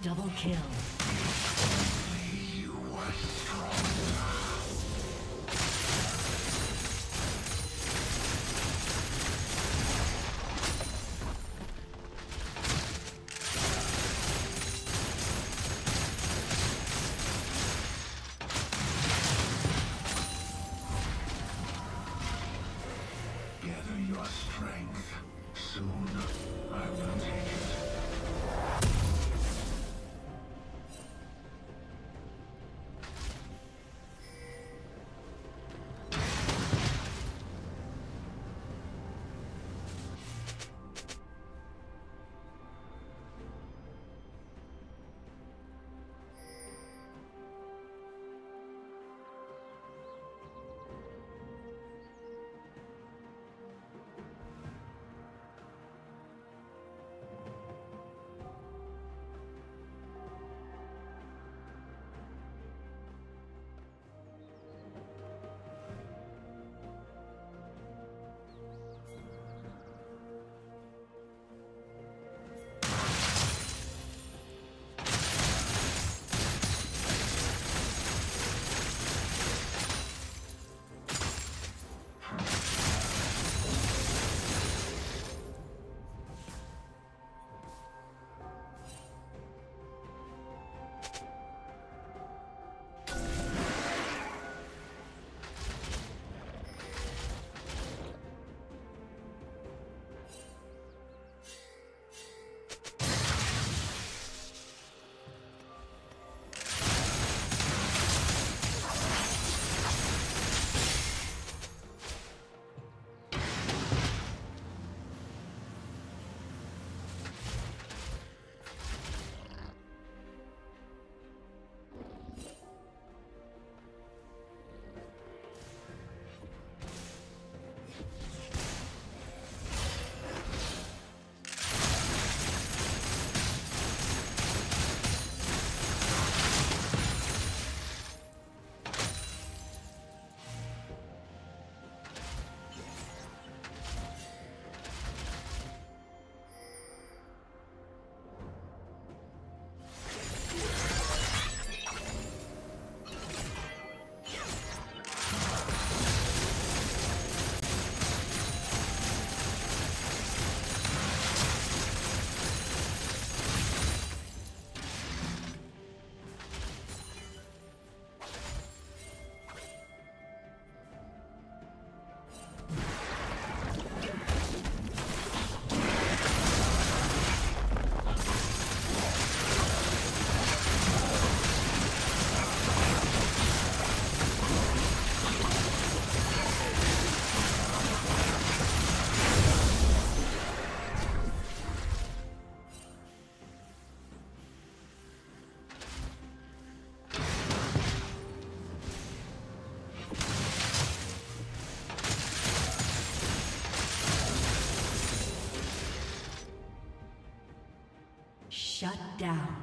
Double kill. You were strong. Shut down.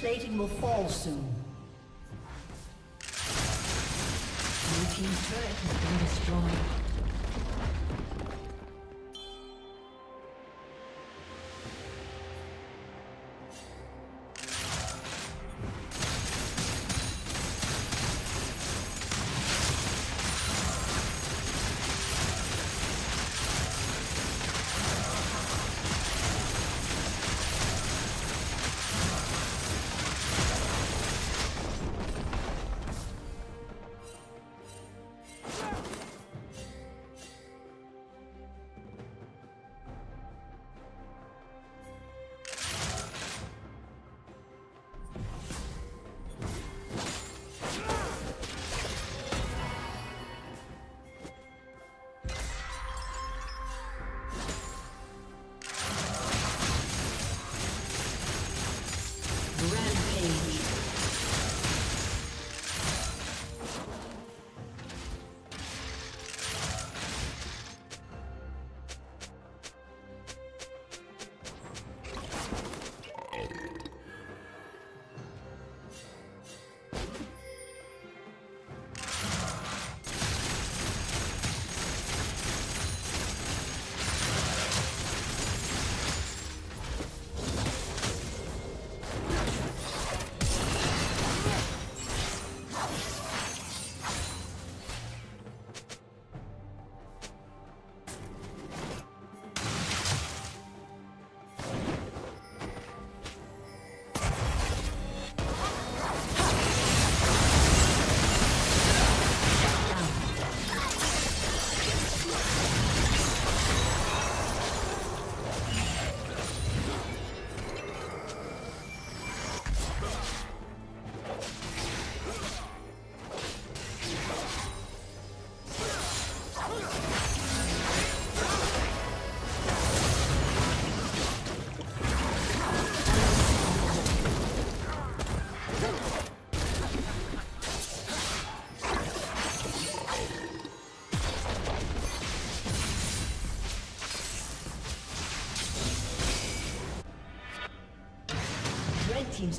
Plating will fall soon. Blue team's turret has been destroyed. Team's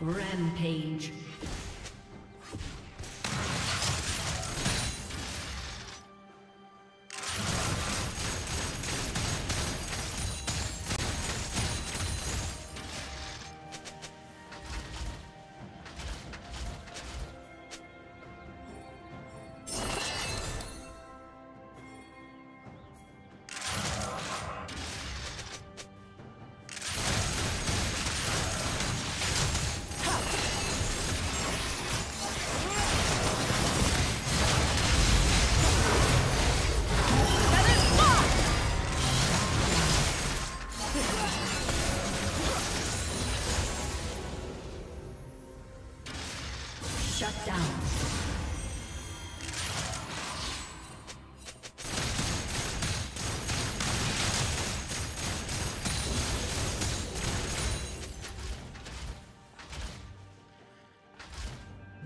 Rampage. Shut down.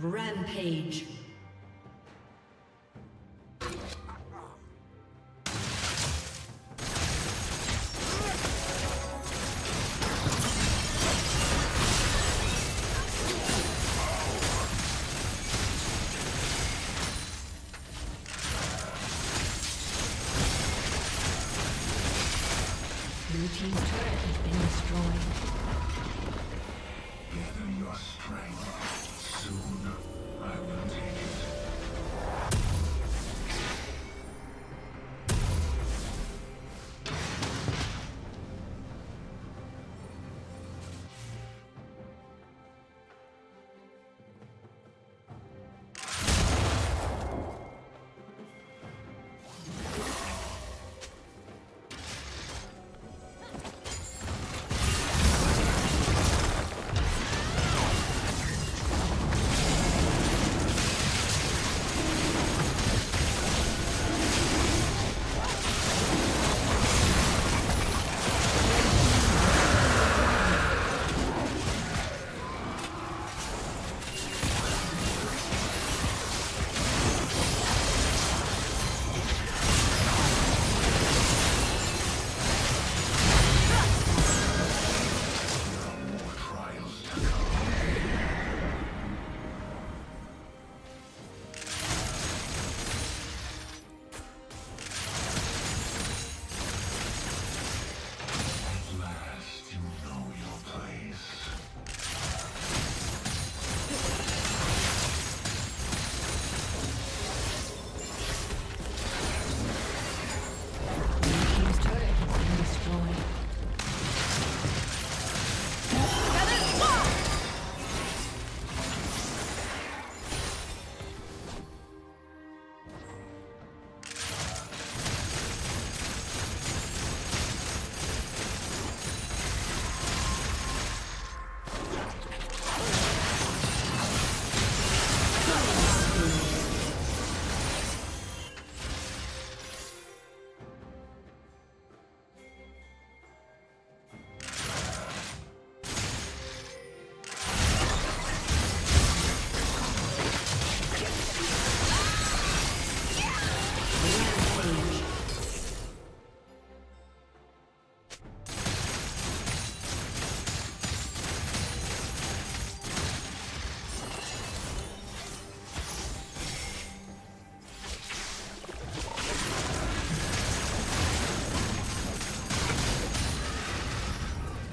Rampage. Blue team's turret has been destroyed. Gather your strength. Soon, I will take it.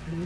Blue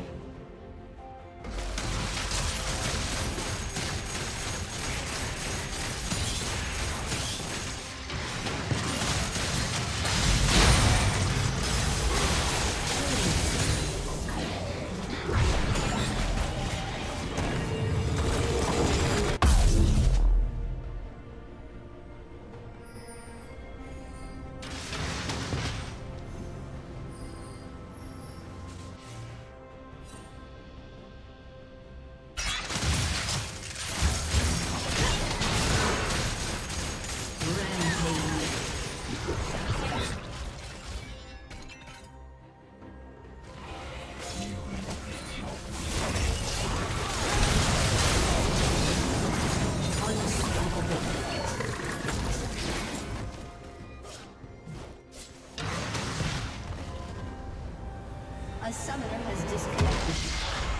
action. A summoner has disconnected.